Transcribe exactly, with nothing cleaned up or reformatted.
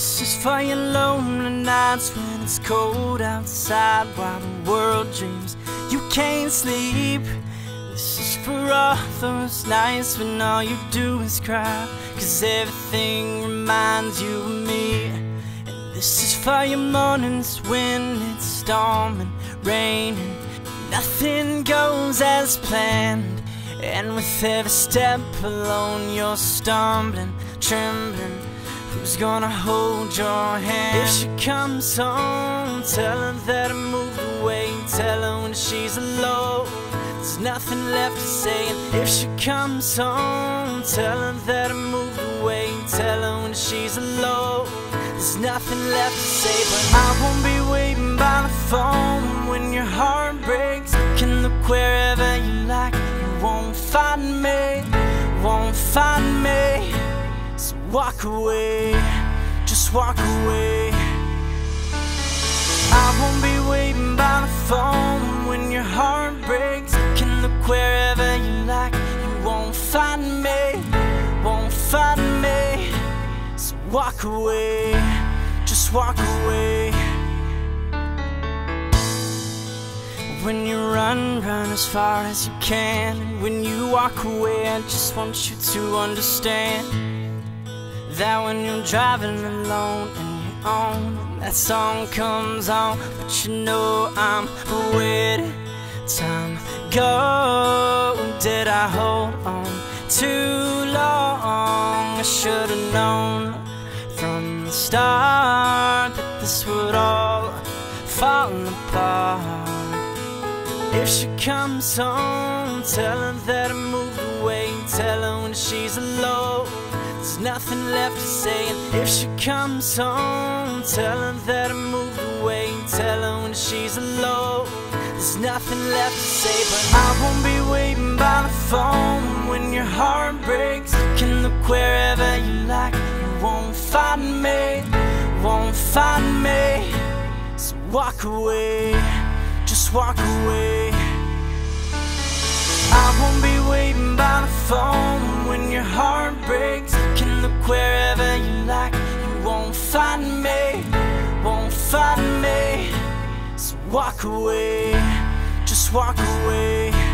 This is for your lonely nights when it's cold outside while the world dreams you can't sleep. This is for all those nights when all you do is cry, 'cause everything reminds you of me. And this is for your mornings when it's storming, raining, nothing goes as planned, and with every step alone you're stumbling, trembling. Who's gonna hold your hand? If she comes home, tell her that I moved away. Tell her when she's alone, there's nothing left to say. If she comes home, tell her that I moved away. Tell her when she's alone, there's nothing left to say. But I won't be waiting by the phone when your heart breaks. You can look wherever you like, you won't find me, won't find me. So walk away, just walk away. I won't be waiting by the phone when your heart breaks. You can look wherever you like, you won't find me, won't find me. So walk away, just walk away. When you run, run as far as you can, and when you walk away, I just want you to understand that when you're driving alone and you're on, that song comes on, but you know I'm waiting. Time go, did I hold on too long? I should have known from the start that this would all fall apart. If she comes home, tell her that I moved away. Tell her when she's alone, there's nothing left to say. And if she comes home, tell her that I moved away. Tell her when she's alone, there's nothing left to say. But I won't be waiting by the phone when your heart breaks. You can look wherever you like, you won't find me, won't find me. So walk away, just walk away. I won't be waiting by the phone when your heart breaks. You can look wherever you like, you won't find me, won't find me. So walk away, just walk away.